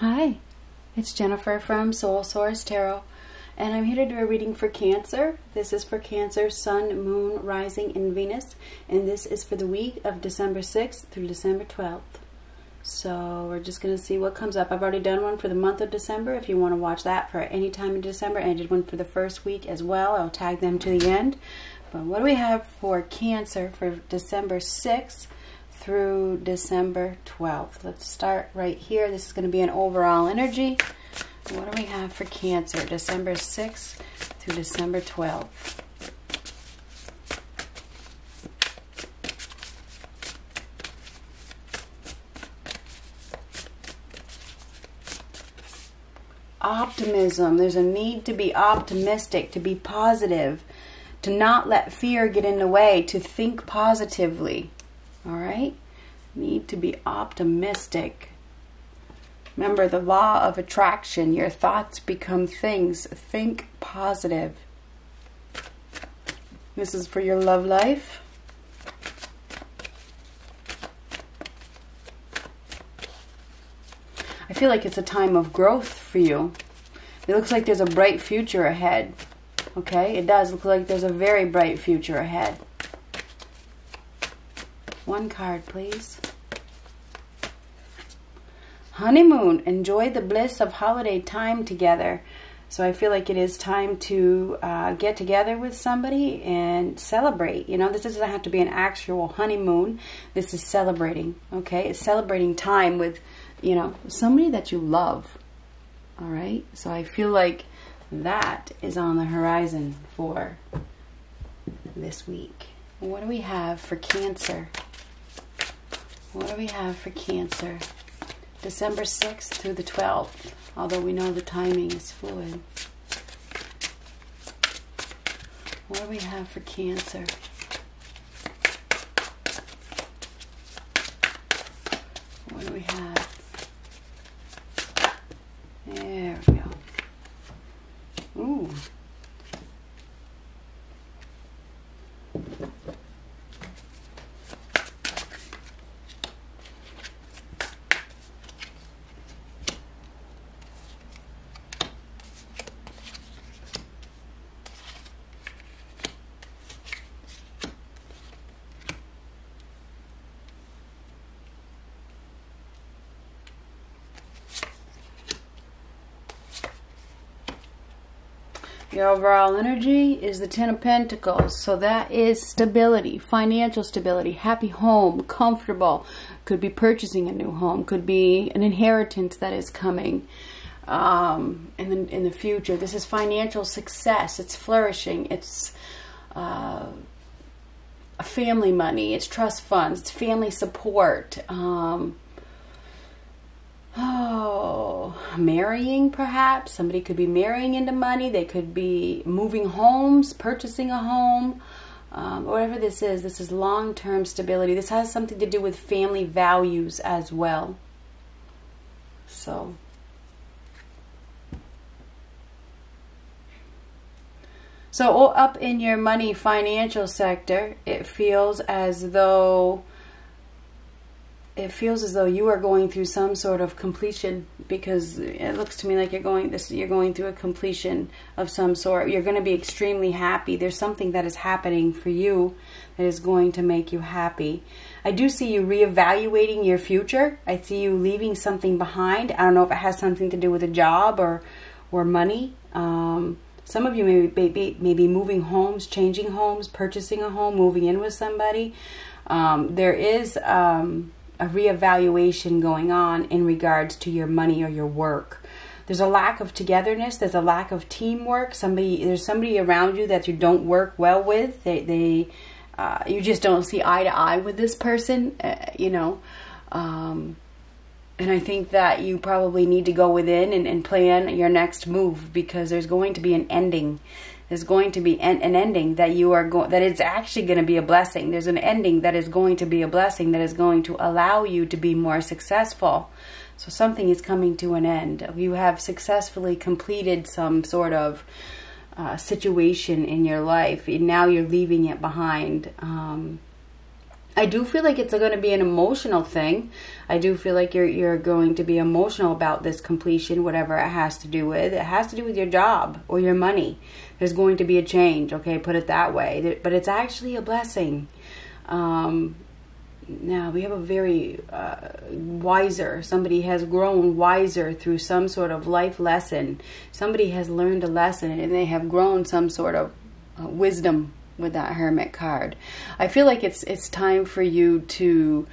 Hi, it's Jennifer from Soul Source Tarot, and I'm here to do a reading for Cancer. This is for Cancer, Sun, Moon, Rising, and Venus, and this is for the week of December 6th through December 12th. So we're just going to see what comes up. I've already done one for the month of December if you want to watch that for any time in December, and I did one for the first week as well. I'll tag them to the end. But what do we have for Cancer for December 6th? Through December 12th. Let's start right here. This is going to be an overall energy. What do we have for Cancer? December 6th through December 12th. Optimism. There's a need to be optimistic, to be positive, to not let fear get in the way, to think positively. All right, need to be optimistic. Remember the law of attraction. Your thoughts become things. Think positive. This is for your love life. I feel like it's a time of growth for you. It looks like there's a bright future ahead. Okay, it does look like there's a very bright future ahead. One card, please. Honeymoon. Enjoy the bliss of holiday time together. So I feel like it is time to get together with somebody and celebrate. You know, this doesn't have to be an actual honeymoon. This is celebrating, okay? It's celebrating time with, you know, somebody that you love, all right? So I feel like that is on the horizon for this week. What do we have for Cancer? What do we have for Cancer? December 6th through the 12th, although we know the timing is fluid. What do we have for Cancer? What do we have? There we go. Ooh. Your overall energy is the Ten of Pentacles. So that is stability, financial stability, happy home, comfortable. Could be purchasing a new home. Could be an inheritance that is coming in the future. This is financial success. It's flourishing. It's family money. It's trust funds. It's family support. Marrying, perhaps. Somebody could be marrying into money. They could be moving homes, purchasing a home, whatever this is. This is long-term stability. This has something to do with family values as well. So up in your money financial sector, it feels as though you are going through some sort of completion, because it looks to me like you're going through a completion of some sort. You're going to be extremely happy. There's something that is happening for you that is going to make you happy. I do see you reevaluating your future. I see you leaving something behind. I don't know if it has something to do with a job or money. Some of you may be moving homes, changing homes, purchasing a home, moving in with somebody. There is a reevaluation going on in regards to your money or your work. There's a lack of togetherness. There's a lack of teamwork. There's somebody around you that you don't work well with. You just don't see eye to eye with this person, you know. And I think that you probably need to go within and plan your next move, because there's going to be an ending. There's going to be an ending that you are that it's actually going to be a blessing. There's an ending that is going to be a blessing that is going to allow you to be more successful. So something is coming to an end. You have successfully completed some sort of situation in your life, and now you're leaving it behind. I do feel like it's going to be an emotional thing. I do feel like you're going to be emotional about this completion, whatever it has to do with. It has to do with your job or your money. There's going to be a change, okay? Put it that way. But it's actually a blessing. Now, we have a very wiser, somebody has grown wiser through some sort of life lesson. Somebody has learned a lesson and they have grown some sort of wisdom with that Hermit card. I feel like it's time for you to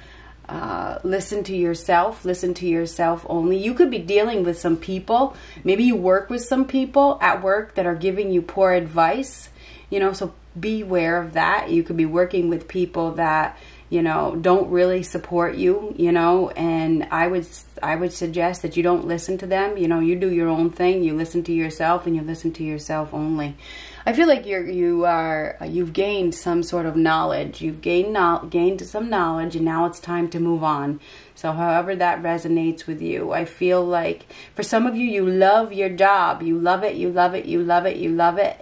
listen to yourself only. You could be dealing with some people. Maybe you work with some people at work that are giving you poor advice, you know, so beware of that. You could be working with people that, you know, don't really support you, you know, and I would suggest that you don't listen to them. You know, you do your own thing, you listen to yourself, and you listen to yourself only. I feel like you've gained some sort of knowledge. You've gained some knowledge, and now it's time to move on. So however that resonates with you. I feel like for some of you, you love your job. You love it, you love it, you love it, you love it.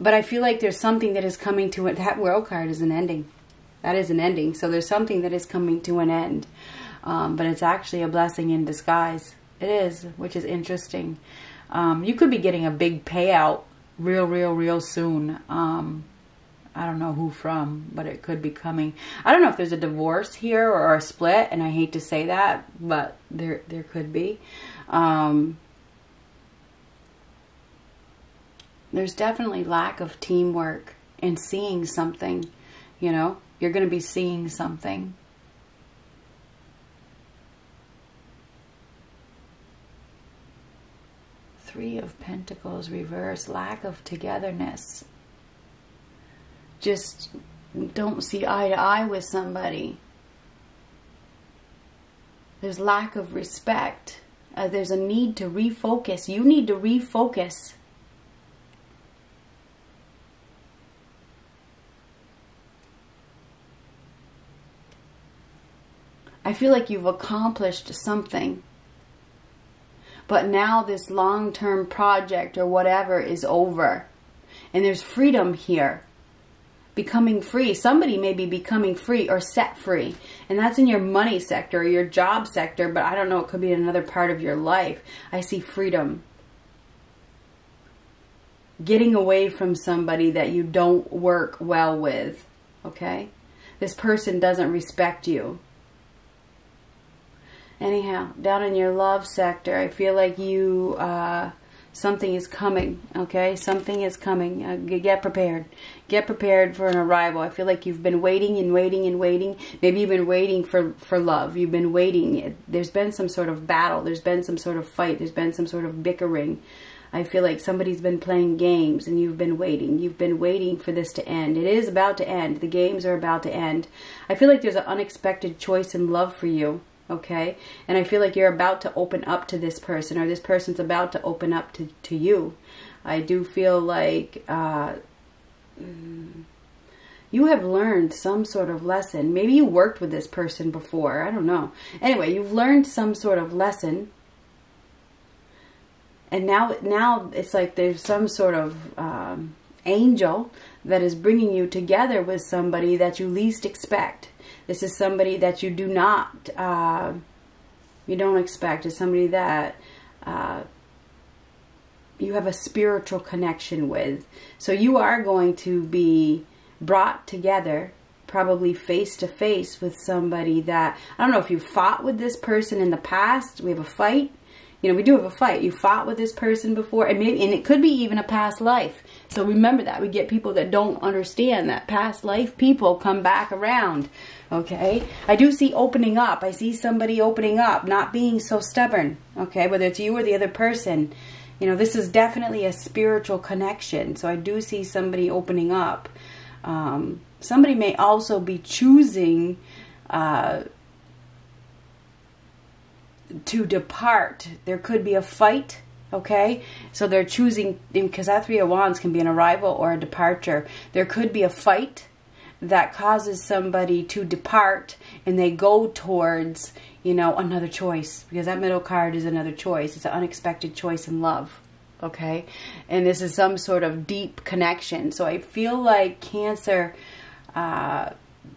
But I feel like there's something that is coming to it. That World card is an ending. That is an ending. So there's something that is coming to an end. But it's actually a blessing in disguise. It is, which is interesting. You could be getting a big payout real soon. I don't know who from, but it could be coming. I don't know if there's a divorce here or a split, and I hate to say that, but there could be. There's definitely lack of teamwork and seeing something, you know. You're going to be seeing something. Three of Pentacles reverse. Lack of togetherness. Just don't see eye to eye with somebody. There's lack of respect. There's a need to refocus. You need to refocus. I feel like you've accomplished something, but now this long-term project or whatever is over, and there's freedom here, becoming free. Somebody may be becoming free or set free, and that's in your money sector or your job sector, but I don't know, it could be in another part of your life. I see freedom. Getting away from somebody that you don't work well with, okay? This person doesn't respect you. Anyhow, down in your love sector, I feel like you, something is coming, okay? Something is coming. Get prepared. Get prepared for an arrival. I feel like you've been waiting and waiting and waiting. Maybe you've been waiting for love. You've been waiting. There's been some sort of battle. There's been some sort of fight. There's been some sort of bickering. I feel like somebody's been playing games and you've been waiting. You've been waiting for this to end. It is about to end. The games are about to end. I feel like there's an unexpected choice in love for you. Okay, and I feel like you're about to open up to this person, or this person's about to open up to you. I do feel like you have learned some sort of lesson. Maybe you worked with this person before. I don't know. Anyway, you've learned some sort of lesson. And now it's like there's some sort of angel that is bringing you together with somebody that you least expect. This is somebody that you do not, you don't expect. It's somebody that you have a spiritual connection with. So you are going to be brought together, probably face to face with somebody that, I don't know if you fought with this person in the past. We have a fight. You know, we do have a fight. You fought with this person before, and it could be even a past life. So remember that. We get people that don't understand that past life people come back around, okay? I do see opening up. I see somebody opening up, not being so stubborn, okay? Whether it's you or the other person. You know, this is definitely a spiritual connection. So I do see somebody opening up. Somebody may also be choosing to depart. There could be a fight, okay? So they're choosing, because that Three of Wands can be an arrival or a departure. There could be a fight that causes somebody to depart, and they go towards, you know, another choice, because that middle card is another choice. It's an unexpected choice in love, okay? And this is some sort of deep connection. So I feel like Cancer,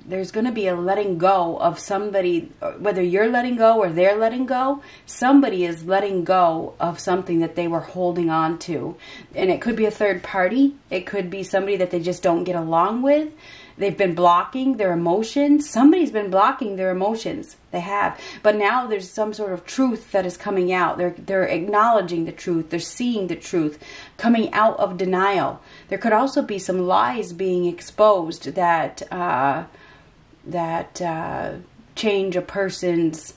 There's going to be a letting go of somebody, whether you're letting go or they're letting go. Somebody is letting go of something that they were holding on to. And it could be a third party. It could be somebody that they just don't get along with. They've been blocking their emotions. Somebody's been blocking their emotions. They have. But now there's some sort of truth that is coming out. They're acknowledging the truth. They're seeing the truth, coming out of denial. There could also be some lies being exposed that change a person's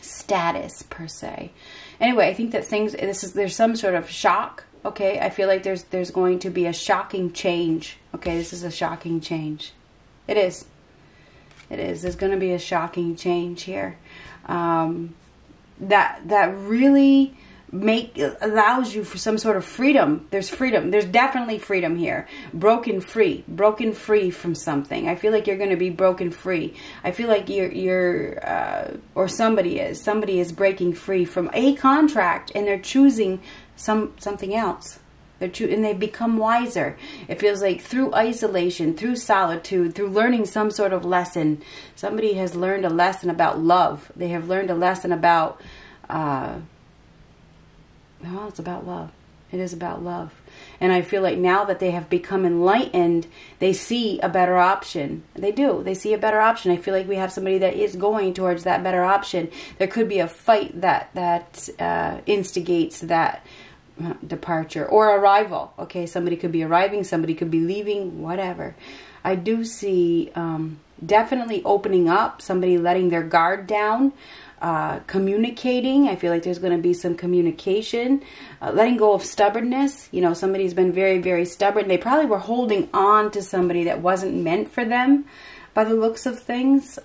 status, per se. Anyway, I think that there's some sort of shock. Okay, I feel like there's going to be a shocking change. Okay, this is a shocking change. It is. It is. There's going to be a shocking change here. That really allows you for some sort of freedom. There's freedom. There's definitely freedom here. Broken free. Broken free from something. I feel like you're going to be broken free. I feel like or somebody is. Somebody is breaking free from a contract and they're choosing something else. They're true, and they become wiser. It feels like through isolation, through solitude, through learning some sort of lesson. Somebody has learned a lesson about love. They have learned a lesson about oh, it's about love. It is about love. And I feel like now that they have become enlightened, they see a better option. They do. They see a better option. I feel like we have somebody that is going towards that better option. There could be a fight that instigates that departure or arrival. Okay, somebody could be arriving, somebody could be leaving, whatever. I do see definitely opening up, somebody letting their guard down. Communicating. I feel like there's going to be some communication, letting go of stubbornness. You know, somebody's been very, very stubborn. They probably were holding on to somebody that wasn't meant for them by the looks of things.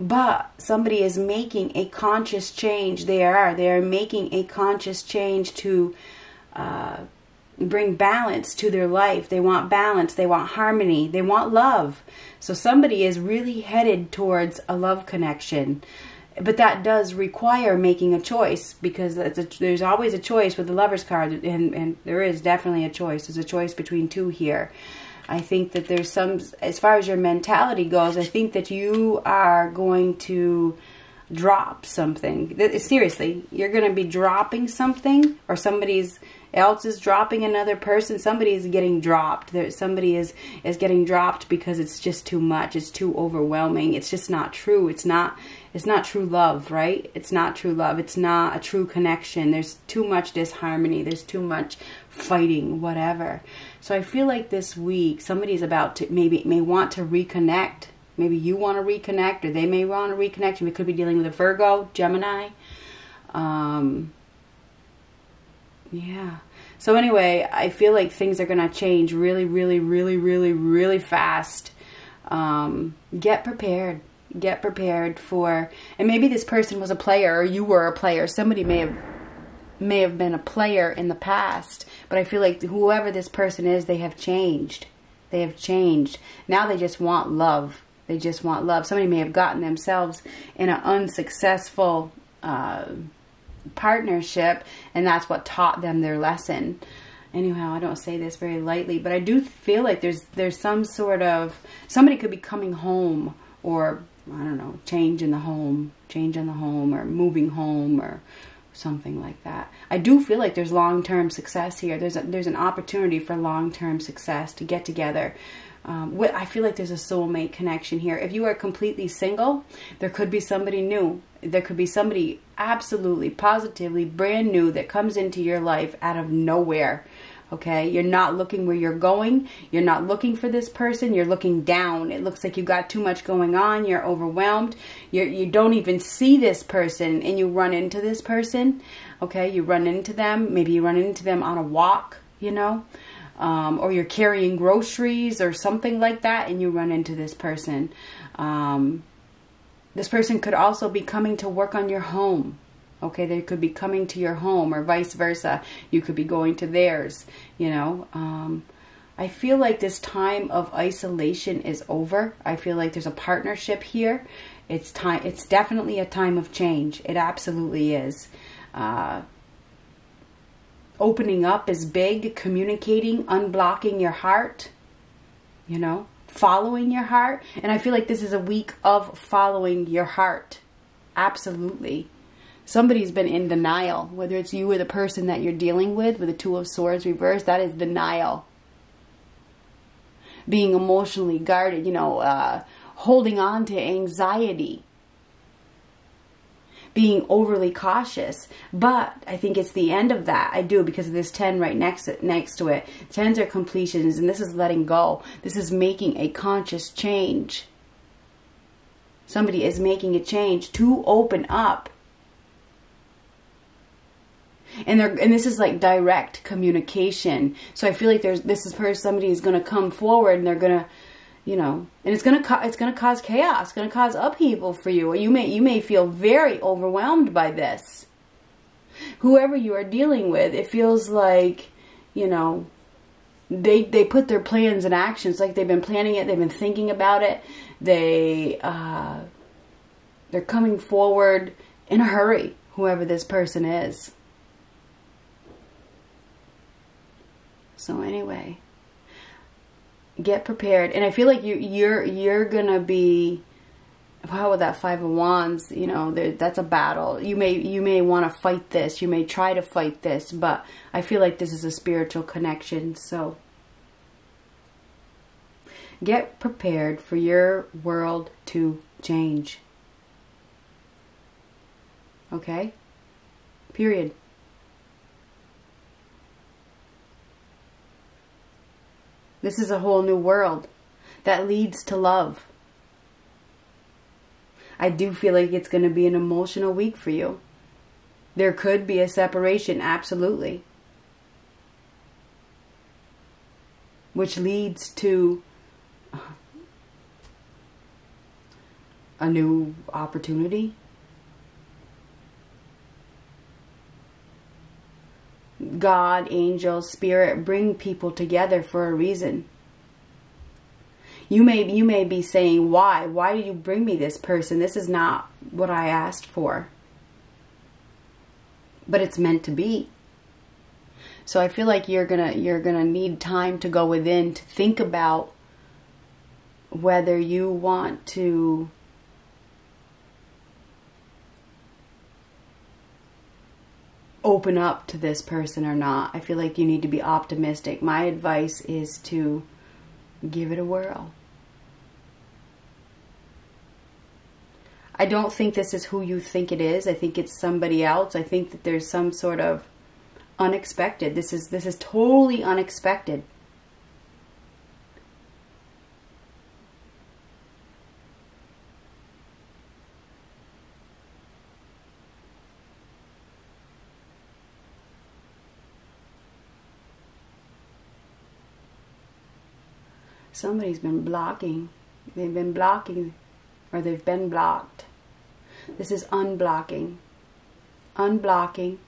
But somebody is making a conscious change. They are making a conscious change to, bring balance to their life. They want balance. They want harmony. They want love. So somebody is really headed towards a love connection. But that does require making a choice, because there's always a choice with the Lover's card. And there is definitely a choice. There's a choice between two here. I think that there's some, as far as your mentality goes, I think that you are going to drop something. Seriously, you're going to be dropping something, or somebody's else is dropping another person. Somebody is getting dropped. Somebody is getting dropped because it's just too much. It's too overwhelming. It's just not true. It's not true love, right? It's not true love. It's not a true connection. There's too much disharmony. There's too much fighting, whatever. So I feel like this week somebody's about to may want to reconnect. Maybe you want to reconnect, or they may want to reconnect. We could be dealing with a Virgo, Gemini. Yeah. So anyway, I feel like things are going to change really, really, really, really, really fast. Get prepared. Get prepared for, and maybe this person was a player, or you were a player. Somebody may have been a player in the past, but I feel like whoever this person is, they have changed. They have changed. Now they just want love. They just want love. Somebody may have gotten themselves in an unsuccessful partnership, and that's what taught them their lesson. Anyhow, I don't say this very lightly, but I do feel like there's some sort of, somebody could be coming home, or I don't know, change in the home, or moving home, or something like that. I do feel like there's long-term success here. There's an opportunity for long-term success to get together. I feel like there's a soulmate connection here. If you are completely single, there could be somebody new. There could be somebody absolutely, positively brand new that comes into your life out of nowhere. Okay, you're not looking where you're going. You're not looking for this person. You're looking down. It looks like you've got too much going on. You're overwhelmed. You don't even see this person, and you run into this person. Okay, you run into them. Maybe you run into them on a walk, you know. Or you're carrying groceries or something like that, and you run into this person. This person could also be coming to work on your home. Okay, they could be coming to your home, or vice versa. You could be going to theirs, you know. I feel like this time of isolation is over. I feel like there's a partnership here. It's time. It's definitely a time of change. It absolutely is. opening up is big, communicating, unblocking your heart, you know, following your heart. And I feel like this is a week of following your heart. Absolutely. Somebody's been in denial, whether it's you or the person that you're dealing with the Two of Swords reversed, that is denial. Being emotionally guarded, you know, holding on to anxiety. Being overly cautious. But I think it's the end of that. I do, because of this 10 right next to it. 10s are completions, and this is letting go. This is making a conscious change. Somebody is making a change to open up. And this is like direct communication. So I feel like this is person, somebody is going to come forward, and they're going to, you know, and it's going to cause chaos, going to cause upheaval for you. Or you may feel very overwhelmed by this. Whoever you are dealing with, it feels like, you know, they put their plans in action. It's like they've been planning it, they've been thinking about it. They're coming forward in a hurry, whoever this person is. So anyway, get prepared. And I feel like you're going to be, wow, with that Five of Wands, you know, that's a battle. You may want to fight this. You may try to fight this, but I feel like this is a spiritual connection. So get prepared for your world to change. Okay? Period. This is a whole new world that leads to love. I do feel like it's going to be an emotional week for you. There could be a separation, absolutely. Which leads to a new opportunity. God, angels, spirit, bring people together for a reason. You may be saying, why? Why did you bring me this person? This is not what I asked for. But it's meant to be. So I feel like you're gonna need time to go within, to think about whether you want to open up to this person or not. I feel like you need to be optimistic. My advice is to give it a whirl. I don't think this is who you think it is. I think it's somebody else. I think that there's some sort of unexpected. This is totally unexpected. Somebody's been blocking. They've been blocking, or they've been blocked. This is unblocking. Unblocking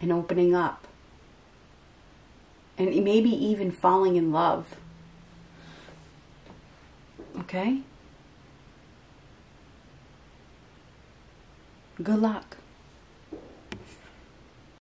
and opening up. And maybe even falling in love. Okay? Good luck.